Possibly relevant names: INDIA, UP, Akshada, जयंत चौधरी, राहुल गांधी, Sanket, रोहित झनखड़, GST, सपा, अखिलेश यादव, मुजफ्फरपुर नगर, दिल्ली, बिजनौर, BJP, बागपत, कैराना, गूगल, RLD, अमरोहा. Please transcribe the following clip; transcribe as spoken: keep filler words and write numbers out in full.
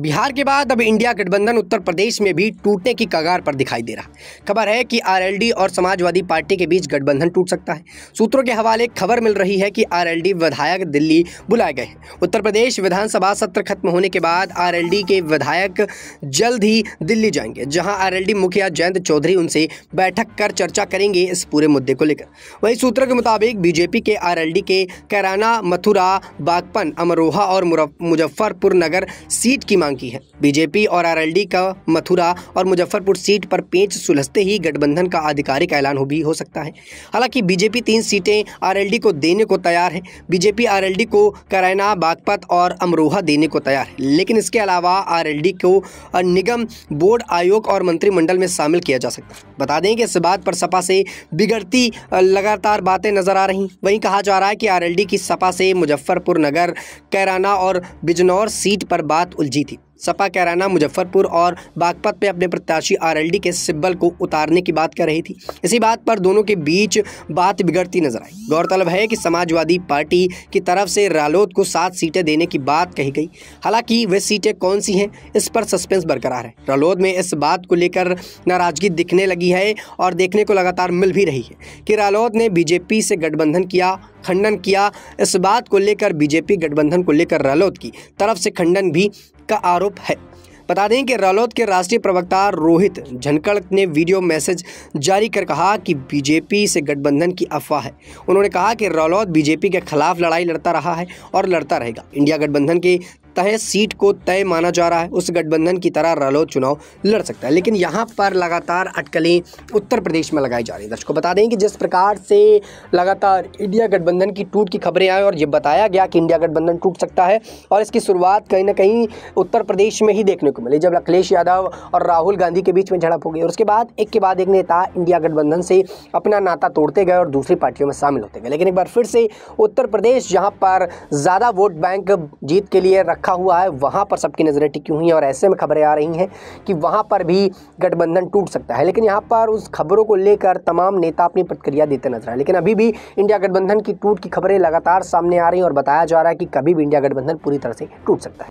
बिहार के बाद अब इंडिया गठबंधन उत्तर प्रदेश में भी टूटने की कगार पर दिखाई दे रहा है। खबर है कि आरएलडी और समाजवादी पार्टी के बीच गठबंधन टूट सकता है। सूत्रों के हवाले खबर मिल रही है कि आरएलडी विधायक दिल्ली बुलाए गए हैं। उत्तर प्रदेश विधानसभा सत्र खत्म होने के बाद आरएलडी के विधायक जल्द ही दिल्ली जाएंगे, जहां आरएलडी मुखिया जयंत चौधरी उनसे बैठक कर चर्चा करेंगे इस पूरे मुद्दे को लेकर। वहीं सूत्रों के मुताबिक बीजेपी के आरएलडी के कैराना, मथुरा, बागपन, अमरोहा और मुजफ्फरपुर नगर सीट की मांग की है। बीजेपी और आरएलडी का मथुरा और मुजफ्फरपुर सीट पर पेंच सुलझते ही गठबंधन का आधिकारिक ऐलान भी हो सकता है। हालांकि बीजेपी तीन सीटें आरएलडी को देने को तैयार है। बीजेपी आरएलडी को करैना, बागपत और अमरोहा देने को तैयार है, लेकिन इसके अलावा आरएलडी को निगम, बोर्ड, आयोग और मंत्रिमंडल में शामिल किया जा सकता है। बता दें कि इस बात पर सपा से बिगड़ती लगातार बातें नजर आ रही। वहीं कहा जा रहा है कि आरएलडी की सपा से मुजफ्फरपुर नगर, कैराना और बिजनौर सीट पर बात उलझी थी। सपा कैराना, मुजफ्फरपुर और बागपत पे अपने प्रत्याशी आरएलडी के सिब्बल को उतारने की बात कर रही थी। इसी बात पर दोनों के बीच बात बिगड़ती नजर आई। गौरतलब है कि समाजवादी पार्टी की तरफ से रालोद को सात सीटें देने की बात कही गई। हालांकि वे सीटें कौन सी हैं, इस पर सस्पेंस बरकरार है। रालोद में इस बात को लेकर नाराजगी दिखने लगी है और देखने को लगातार मिल भी रही है कि रालोद ने बीजेपी से गठबंधन किया, खंडन किया। इस बात को लेकर बीजेपी गठबंधन को लेकर रालोद की तरफ से खंडन भी का आरोप है। बता दें कि रालोद के राष्ट्रीय प्रवक्ता रोहित झनखड़ ने वीडियो मैसेज जारी कर कहा कि बीजेपी से गठबंधन की अफवाह है। उन्होंने कहा कि रालोद बीजेपी के खिलाफ लड़ाई लड़ता रहा है और लड़ता रहेगा। इंडिया गठबंधन के तय सीट को तय माना जा रहा है। उस गठबंधन की तरह रालोद चुनाव लड़ सकता है, लेकिन यहाँ पर लगातार अटकलें उत्तर प्रदेश में लगाई जा रही है। दर्शकों बता दें कि जिस प्रकार से लगातार इंडिया गठबंधन की टूट की खबरें आई और ये बताया गया कि इंडिया गठबंधन टूट सकता है और इसकी शुरुआत कहीं ना कहीं उत्तर प्रदेश में ही देखने को मिली, जब अखिलेश यादव और राहुल गांधी के बीच में झड़प हो गई और उसके बाद एक के बाद एक नेता इंडिया गठबंधन से अपना नाता तोड़ते गए और दूसरी पार्टियों में शामिल होते गए। लेकिन एक बार फिर से उत्तर प्रदेश जहाँ पर ज़्यादा वोट बैंक जीत के लिए रखा हुआ है, वहां पर सबकी नजरें टिकी हुई हैं और ऐसे में खबरें आ रही हैं कि वहां पर भी गठबंधन टूट सकता है। लेकिन यहां पर उस खबरों को लेकर तमाम नेता अपनी प्रतिक्रिया देते नजर आए, लेकिन अभी भी इंडिया गठबंधन की टूट की खबरें लगातार सामने आ रही हैं और बताया जा रहा है कि कभी भी इंडिया गठबंधन पूरी तरह से टूट सकता है।